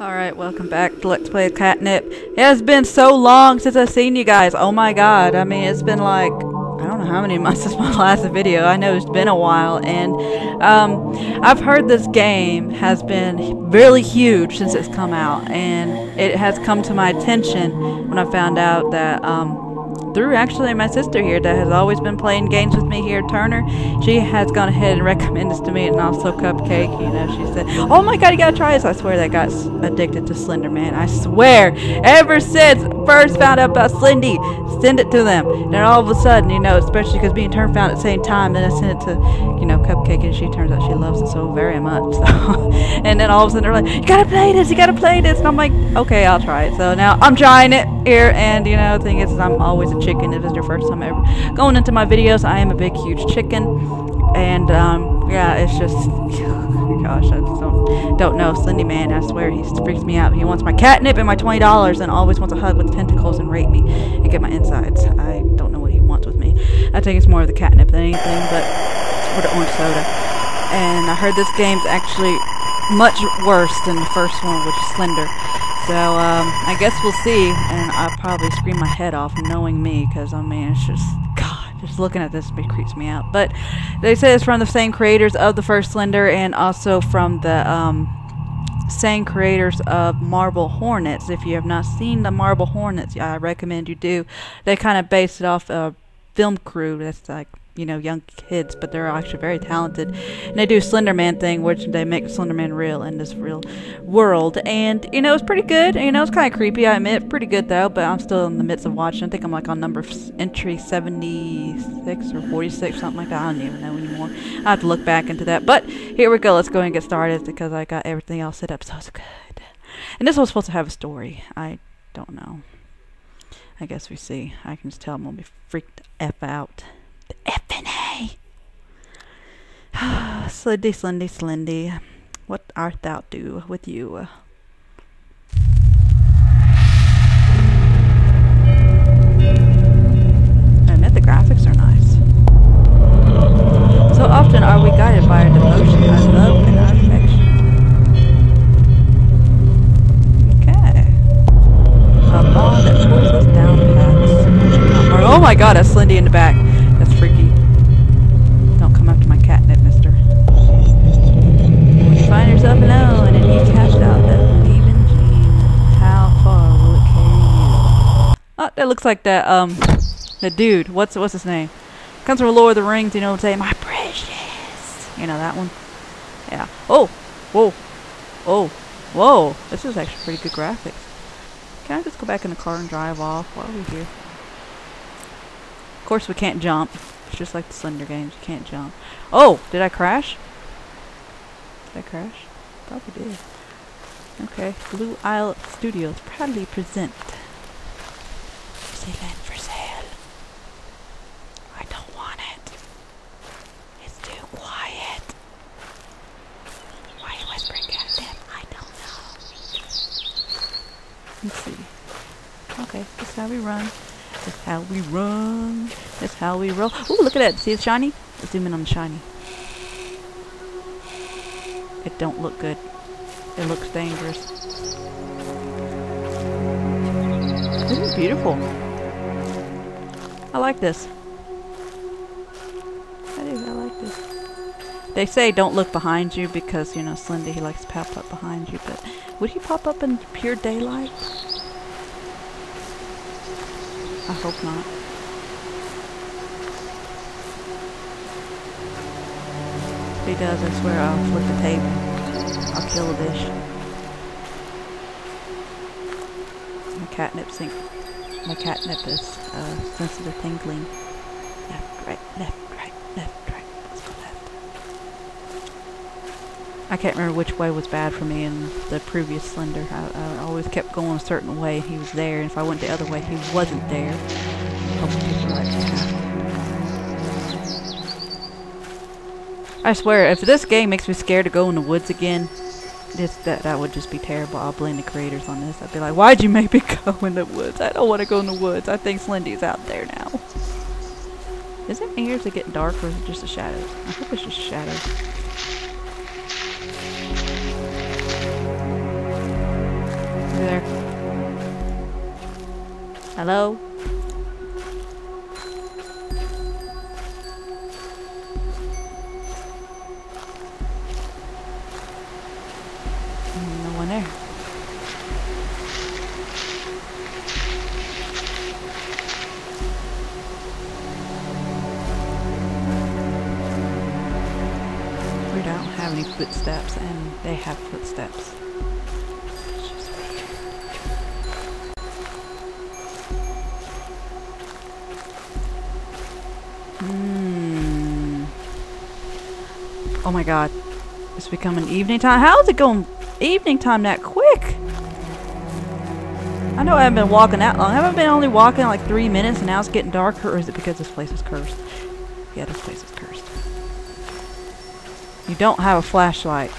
Alright, welcome back to Let's Play Catnip. It has been so long since I've seen you guys. Oh my god, I mean, it's been like, I don't know how many months since my last video. I know it's been a while, and I've heard this game has been really huge since it's come out, and it has come to my attention when I found out that through actually my sister here that has always been playing games with me here, Turner. She has gone ahead and recommended this to me, and also Cupcake. You know, she said, oh my god, you gotta try this. I swear that got addicted to Slender Man. I swear, ever since first found out about Slendy, send it to them. And then all of a sudden, you know, especially because me and Turner found it at the same time, then I sent it to, you know, Cupcake, and she turns out she loves it so very much. So and then all of a sudden they're like, you gotta play this, you gotta play this. And I'm like, okay, I'll try it. So now I'm trying it here, and you know, the thing is I'm always a chicken. If it's your first time ever going into my videos, I am a big huge chicken, and yeah, it's just gosh, I just don't know. Slendy Man, I swear, he freaks me out. He wants my catnip and my $20 and always wants a hug with tentacles and rape me and get my insides. I don't know what he wants with me. I think it's more of the catnip than anything, but or the orange soda. And I heard this game's actually much worse than the first one, which is Slender. So, I guess we'll see, and I'll probably scream my head off knowing me, because, I mean, it's just, god, just looking at this, it creeps me out. But they say it's from the same creators of the first Slender, and also from the same creators of Marble Hornets. If you have not seen the Marble Hornets, I recommend you do. They kind of base it off a film crew that's like, you know, young kids, but they're actually very talented, and they do Slender Man thing, which they make Slender Man real in this real world, and you know, it's pretty good. You know, it's kind of creepy, I admit, pretty good though. But I'm still in the midst of watching. I think I'm like on number entry 76 or 46, something like that. I don't even know anymore. I have to look back into that. But here we go. Let's go ahead and get started because I got everything else set up, so it's good. And this was supposed to have a story. I don't know. I guess we see. I can just tell I'm gonna be freaked the F out. FNA. Slendy, Slendy, Slendy, what art thou do with you? I admit the graphics are nice. So often are we guided by our devotion, our love, and our affection. Okay. A ball that pulls us down paths. Oh my god, a Slendy in the back. It looks like that the dude, what's his name? Comes from Lord of the Rings, you know what I'm saying? My precious. You know that one? Yeah. Oh! Whoa! Oh! Whoa! This is actually pretty good graphics. Can I just go back in the car and drive off? Why are we here? Of course we can't jump. It's just like the Slender games, you can't jump. Oh! Did I crash? Did I crash? Probably did. Okay. Blue Isle Studios proudly present Land for sale. I don't want it. It's too quiet. Why are you whispering at them? I don't know. Let's see. Okay, that's how we run. That's how we run. That's how we roll. Ooh, look at that. See, it's shiny? Let's zoom in on the shiny. It don't look good. It looks dangerous. This is beautiful. I like this. I do, I like this. They say don't look behind you because, you know, Slendy, he likes to pop up behind you, but would he pop up in pure daylight? I hope not. If he does, I swear I'll flip the table. I'll kill a dish. Catnip sink. My catnip is sensitive tingling. Left, right, left, right, left, right. Let's go left. I can't remember which way was bad for me in the previous Slender. I always kept going a certain way. He was there, and if I went the other way, he wasn't there. I swear, if this game makes me scared to go in the woods again, that would just be terrible. I'll blame the creators on this. I'd be like, why'd you make me go in the woods? I don't want to go in the woods. I think Slendy's out there now. Is it me or is it getting dark, or is it just a shadow? I hope it's just a shadow. there. Hello? No one there. We don't have any footsteps, and they have footsteps. Oh my god. It's becoming evening time. How is it going evening time that quick? I know I haven't been walking that long. I haven't been only walking like 3 minutes and now it's getting darker. Or is it because this place is cursed? Yeah, this place is cursed. You don't have a flashlight.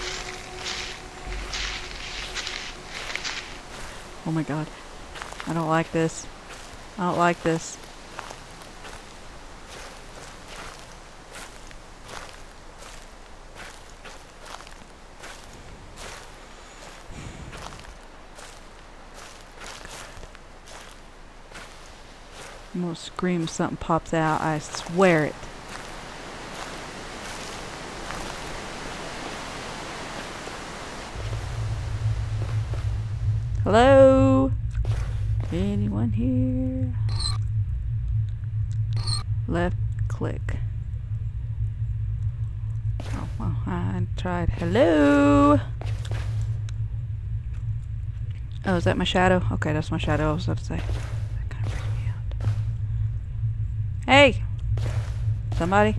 Oh my god. I don't like this. I don't like this. I'm gonna scream if something pops out, I swear it. Hello? Anyone here? Left click. Oh well, I tried. Hello? Oh, is that my shadow? Okay, that's my shadow, I was about to say. Hey! Somebody?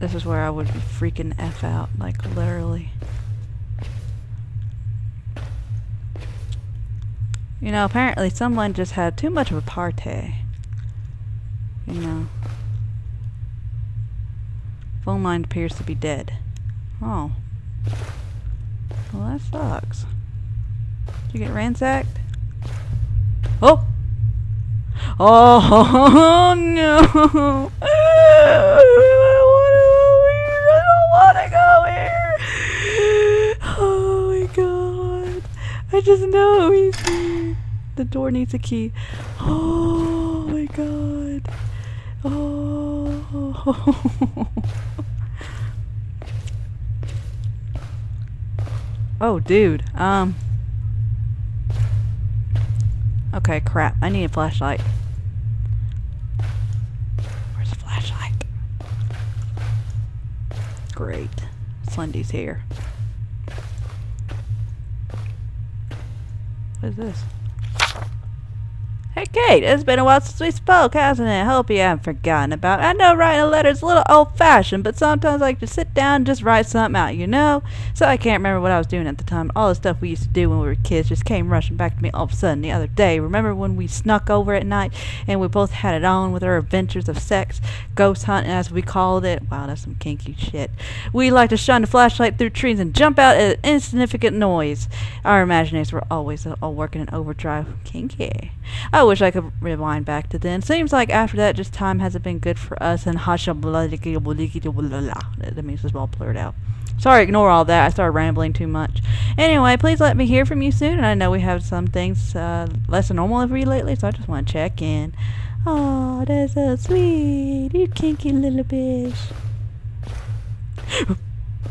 This is where I would be freaking F out, like literally. You know, apparently someone just had too much of a party. You know. Phone line appears to be dead. Oh. Well, that sucks. Did you get ransacked? Oh! Oh no! I don't want to go here! Oh my god. I just know he's here. The door needs a key. Oh my god. Oh. Oh, dude. Okay, crap. I need a flashlight. Where's the flashlight? Great. Slendy's here. What is this? Hey, Kate! It's been a while since we spoke, hasn't it? I hope you haven't forgotten about it. I know writing a letter is a little old-fashioned, but sometimes I like to sit down and just write something out, you know? So I can't remember what I was doing at the time. All the stuff we used to do when we were kids just came rushing back to me all of a sudden the other day. Remember when we snuck over at night and we both had it on with our adventures of sex, ghost hunting as we called it? Wow, that's some kinky shit. We liked to shine the flashlight through trees and jump out at an insignificant noise. Our imaginations were always all working in overdrive. Kinky. I wish I could rewind back to then. Seems like after that, just time hasn't been good for us. And hasha blah blah blah. That means it's all blurred out. Sorry, ignore all that. I started rambling too much. Anyway, please let me hear from you soon. And I know we have some things less than normal of you lately, so I just want to check in. Oh, that's so sweet. You kinky little bitch.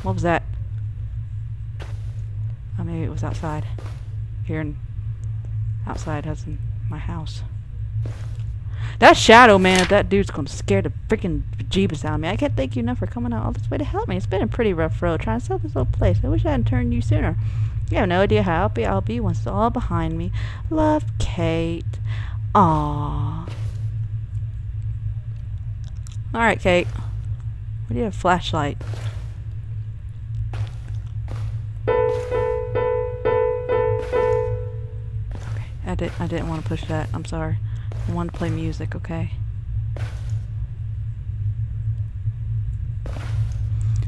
What was that? Oh, maybe it was outside. Here and outside has some. My house. That shadow man, that dude's gonna scare the freaking bejeebus out of me. I can't thank you enough for coming out all this way to help me. It's been a pretty rough road trying to sell this old place. I wish I hadn't turned you sooner. You have no idea how happy I'll be once it's all behind me. Love, Kate. Aww. Alright, Kate. We need a flashlight. I didn't want to push that. I'm sorry. I wanted to play music, okay?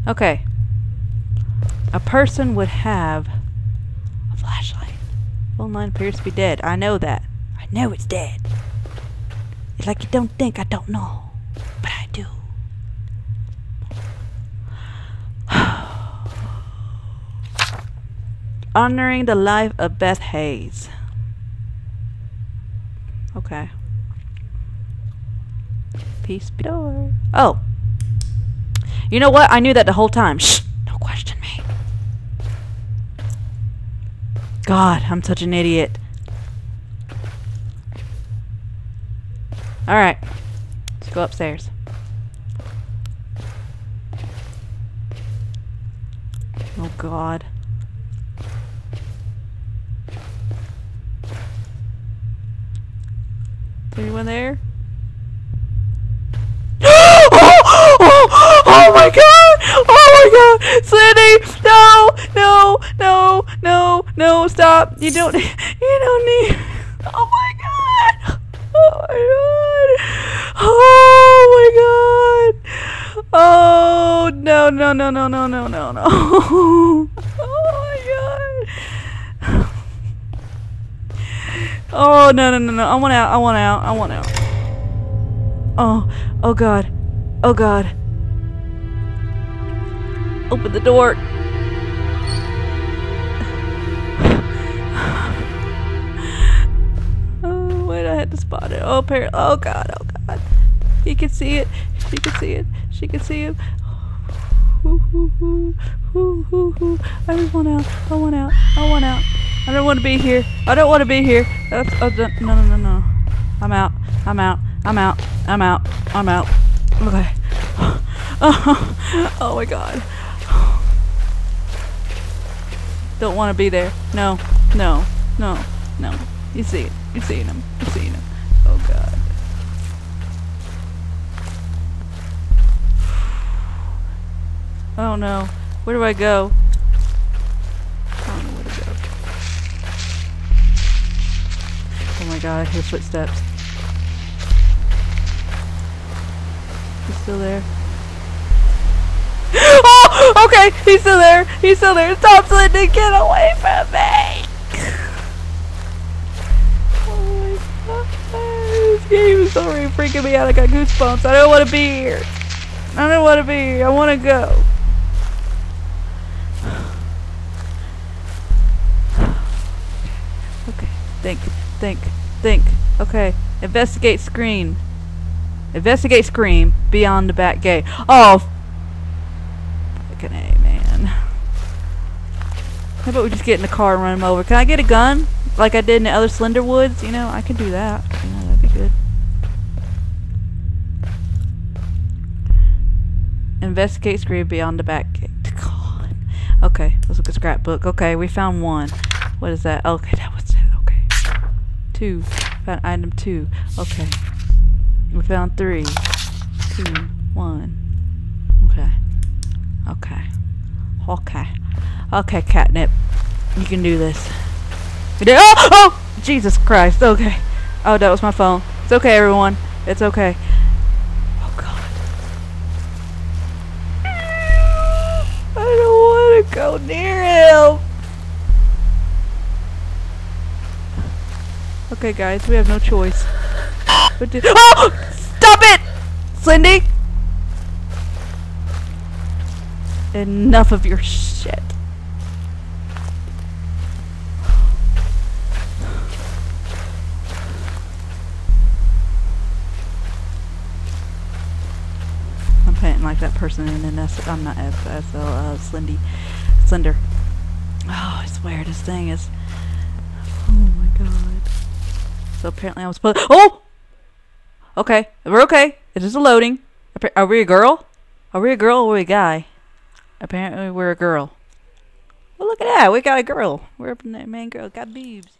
Okay. A person would have a flashlight. Phone line appears to be dead. I know that. I know it's dead. It's like you don't think I don't know. But I do. honoring the life of Beth Hayes. Okay. Peace be door. Oh. You know what? I knew that the whole time. Shh. Don't question me. God, I'm such an idiot. Alright. Let's go upstairs. Oh, God. Anyone there? Oh my God! Oh my God! Cindy! No! No! No! No! No! Stop! You don't need. Oh my God! Oh my God! Oh my God! Oh no! No! No! No! No! No! No! No! Oh my God! Oh no! No! No! No! I want out! I want out! I want out! Oh! Oh God! Oh God! Open the door. Oh, wait, I had to spot it. Oh, apparently. Oh, God. Oh, God. He can see it. She can see it. She can see him. Ooh, ooh, ooh. Ooh, ooh, ooh. I just want out. I want out. I want out. I don't want to be here. I don't want to be here. That's, oh, no, no, no, no. I'm out. I'm out. I'm out. I'm out. I'm out. Okay. Oh, oh my God. Don't want to be there. No, no, no, no. You see it. You're seeing him. You're seeing him. Oh God. Oh no. Where do I go? I don't know where to go. Oh my God, I hear footsteps. He's still there. Oh, okay, he's still there. He's still there. Stop, Slender! Get away from me! Oh my God! This game is already freaking me out. I got goosebumps. I don't want to be here. I don't want to be here. I want to go. Okay, think. Okay, investigate screen. Investigate screen beyond the back gate. Oh. Fucking A, man. How about we just get in the car and run him over? Can I get a gun? Like I did in the other Slender Woods? You know, I could do that. You know, that'd be good. Investigate screen beyond the back gate. God. Okay, let's look at scrapbook. Okay, we found one. What is that? Okay, that was it. Okay. Two. Found item 2. Okay. We found 3. 2. 1. Okay. Okay. Okay. Okay, Catnip. You can do this. Oh! Oh! Jesus Christ. Okay. Oh, that was my phone. It's okay, everyone. It's okay. Oh, God. I don't want to go near him. Okay, guys. We have no choice. Oh! Stop it! Cindy! Enough of your shit. I'm painting like that person in an S. I'm not S. Slender. Oh, I swear this thing is. Oh my God. So apparently I was supposed. Oh. Okay, we're okay. It is loading. Are we a girl? Are we a girl or are we a guy? Apparently we're a girl. Well, look at that. We got a girl. We're a man girl. Got boobs.